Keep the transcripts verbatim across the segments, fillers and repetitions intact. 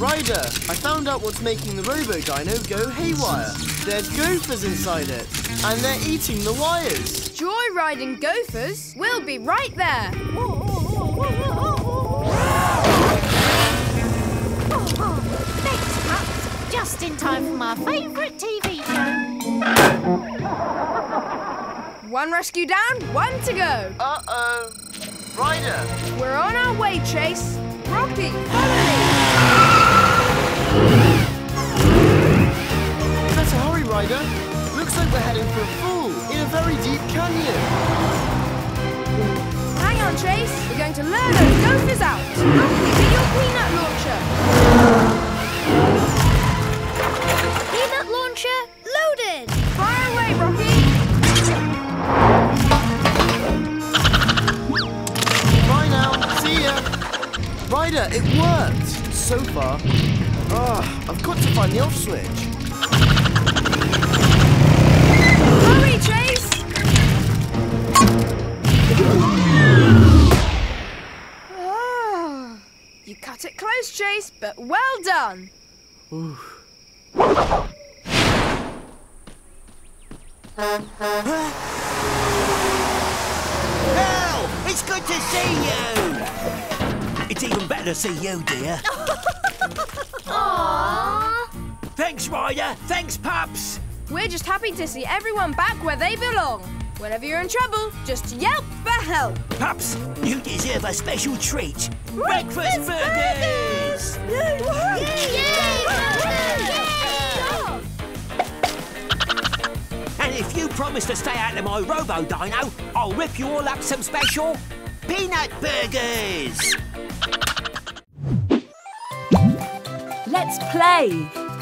Ryder, I found out what's making the Robo Dino go haywire. There's gophers inside it, and they're eating the wires. Joyriding gophers? We'll be right there. Next up, just in time for my favourite T V show. One rescue down, one to go. Uh-oh. Ryder. We're on our way, Chase. Rocky, hurry! Better hurry, Ryder. Looks like we're heading for a fall in a very deep canyon. Hang on, Chase. We're going to lure those gophers out. How can we get your peanut launcher? Peanut launcher loaded. Fire away, Rocky. Ryder, it worked! So far. Ah, oh, I've got to find the off switch. Hurry, Chase! Oh, you cut it close, Chase, but well done! Oof. Oh, it's good to see you! It's even better to see you, dear. Aww. Thanks, Ryder. Thanks, Pups. We're just happy to see everyone back where they belong. Whenever you're in trouble, just yelp for help. Pups, you deserve a special treat. Breakfast, Breakfast burgers! burgers! Yay! Yay! Yay! Yay! Yay! And if you promise to stay out of my Robo Dino, I'll rip you all up some special peanut burgers. Let's play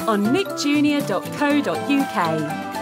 on nick junior dot co dot U K.